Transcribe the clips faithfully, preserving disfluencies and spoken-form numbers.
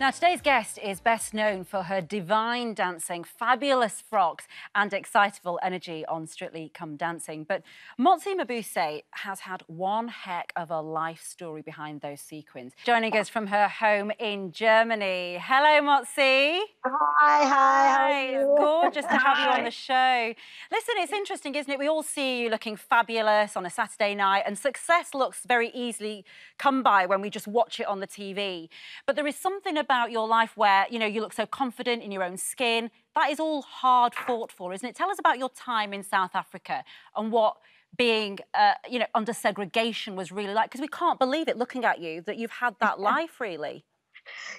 Now, today's guest is best known for her divine dancing, fabulous frocks and excitable energy on Strictly Come Dancing. But Motsi Mabuse has had one heck of a life story behind those sequins. Joining us from her home in Germany. Hello, Motsi. Hi, hi, how are you? It's gorgeous to have you on the show. Listen, it's interesting, isn't it? We all see you looking fabulous on a Saturday night, and success looks very easily come by when we just watch it on the T V. But there is something about your life where, you know, you look so confident in your own skin. That is all hard fought for, isn't it? Tell us about your time in South Africa and what being, uh, you know, under segregation was really like, because we can't believe it looking at you that you've had that life, really.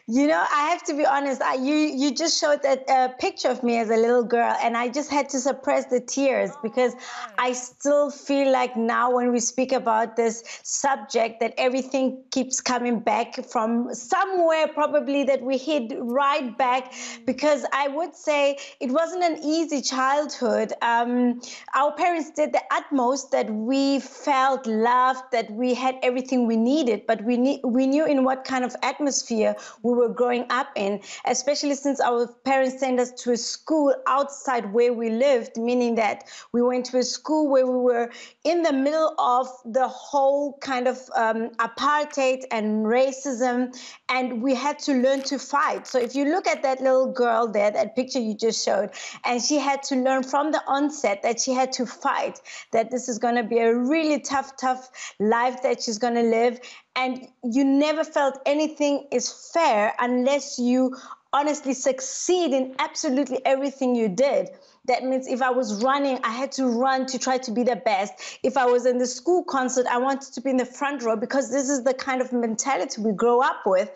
You know, I have to be honest, I, you, you just showed that uh, picture of me as a little girl, and I just had to suppress the tears because I still feel like now when we speak about this subject that everything keeps coming back from somewhere probably that we hid right back, because I would say it wasn't an easy childhood. Um, our parents did the utmost that we felt loved, that we had everything we needed, but we, ne we knew in what kind of atmosphere we were growing up in, especially since our parents sent us to a school outside where we lived, meaning that we went to a school where we were in the middle of the whole kind of um, apartheid and racism, and we had to learn to fight. So if you look at that little girl there, that picture you just showed, and she had to learn from the onset that she had to fight, that this is going to be a really tough, tough life that she's going to live. And you never felt anything is fair unless you honestly succeed in absolutely everything you did. That means if I was running, I had to run to try to be the best. If I was in the school concert, I wanted to be in the front row, because this is the kind of mentality we grow up with.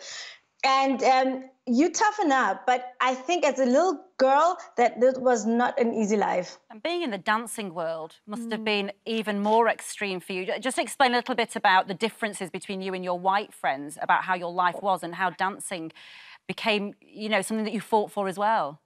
And um, you toughen up, but I think as a little girl, that this was not an easy life. And being in the dancing world must mm. have been even more extreme for you. Just explain a little bit about the differences between you and your white friends, about how your life was and how dancing became, you know, something that you fought for as well.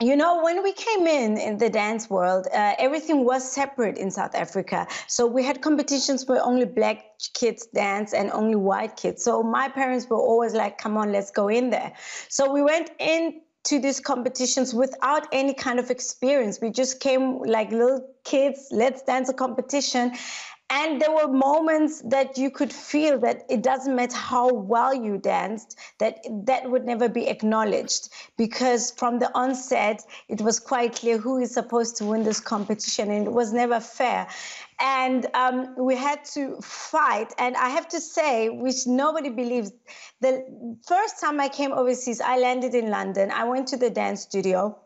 You know, when we came in, in the dance world, uh, everything was separate in South Africa. So we had competitions where only black kids dance and only white kids. So my parents were always like, come on, let's go in there. So we went in to these competitions without any kind of experience. We just came like little kids, let's dance a competition. And there were moments that you could feel that it doesn't matter how well you danced, that that would never be acknowledged, because from the onset, it was quite clear who is supposed to win this competition, and it was never fair. And um, we had to fight. And I have to say, which nobody believes, the first time I came overseas, I landed in London. I went to the dance studio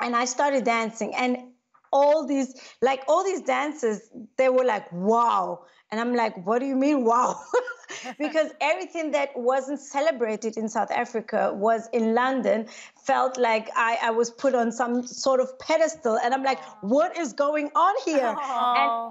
and I started dancing. And all these, like all these dances, they were like, wow. And I'm like, what do you mean, wow? Because everything that wasn't celebrated in South Africa was in London, felt like I, I was put on some sort of pedestal. And I'm like, what is going on here? Aww. And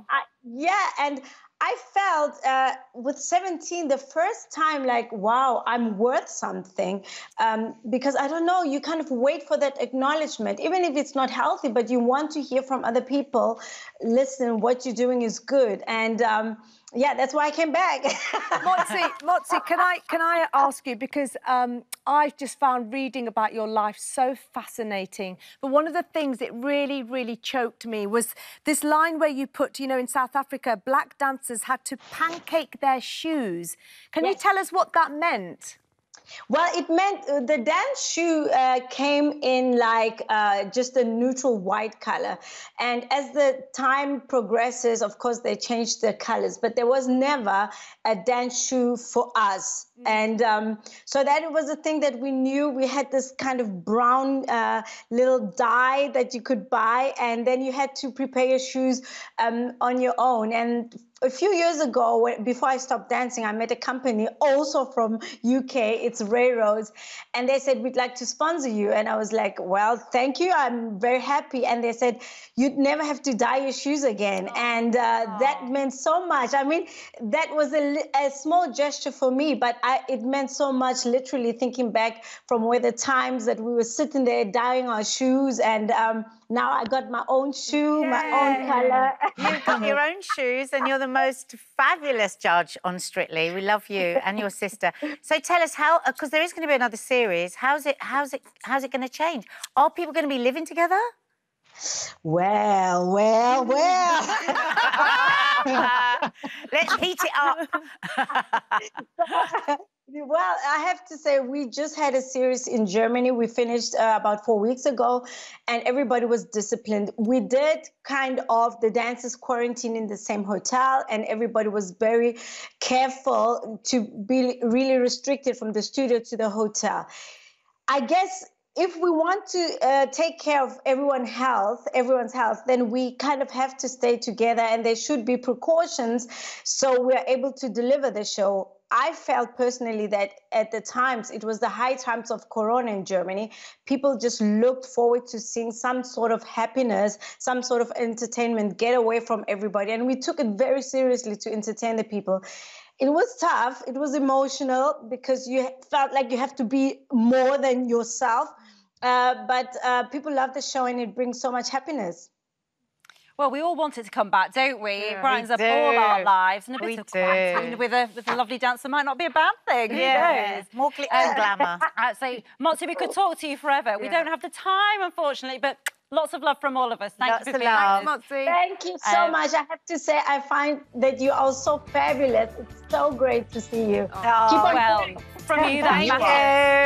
I, yeah, and I felt uh, with seventeen, the first time, like, wow, I'm worth something. Um, because I don't know, you kind of wait for that acknowledgement, even if it's not healthy, but you want to hear from other people, listen, what you're doing is good. And um, yeah, that's why I came back. Motsi, Motsi, can I, can I ask you, because um, I've just found reading about your life so fascinating, but one of the things that really, really choked me was this line where you put, you know, in South Africa, black dancers had to pancake their shoes. Can yes. you tell us what that meant? Well, it meant the dance shoe uh, came in like uh, just a neutral white color. And as the time progresses, of course, they changed the colors, but there was never a dance shoe for us. Mm. And um, so that was a thing that we knew. We had this kind of brown uh, little dye that you could buy, and then you had to prepare your shoes um, on your own. And a few years ago, before I stopped dancing, I met a company also from U K, it's Railroads, and they said, we'd like to sponsor you. And I was like, well, thank you, I'm very happy. And they said, you'd never have to dye your shoes again. Oh. And uh, that meant so much. I mean, that was a, a small gesture for me, but I, it meant so much, literally thinking back from where the times that we were sitting there dyeing our shoes, and um, Now I got my own shoe, Yay. my own colour. You've got your own shoes and you're the most fabulous judge on Strictly. We love you and your sister. So tell us how, because there is going to be another series, how's it, how's it, how's it going to change? Are people going to be living together? Well, well, well. Let's heat it up. Well, I have to say, we just had a series in Germany. We finished uh, about four weeks ago, and everybody was disciplined. We did kind of the dancers quarantine in the same hotel, and everybody was very careful to be really restricted from the studio to the hotel. I guess if we want to uh, take care of everyone's health, everyone's health, then we kind of have to stay together, and there should be precautions so we're able to deliver the show. I felt personally that at the times, it was the high times of Corona in Germany. People just looked forward to seeing some sort of happiness, some sort of entertainment, get away from everybody. And we took it very seriously to entertain the people. It was tough. It was emotional because you felt like you have to be more than yourself. Uh, but uh, people love the show and it brings so much happiness. Well, we all want it to come back, don't we? Yeah, it brightens we up do. all our lives. And a bit we of quarantine with a, with a lovely dancer might not be a bad thing. Yeah. Who knows? More glitz and glamour. uh, so, Motsi, we could talk to you forever. Yeah. We don't have the time, unfortunately, but lots of love from all of us. Thank lots you for being here, Motsi. Thank you so um, much. I have to say, I find that you are so fabulous. It's so great to see you. Oh, Keep on well, going. From you, thank you.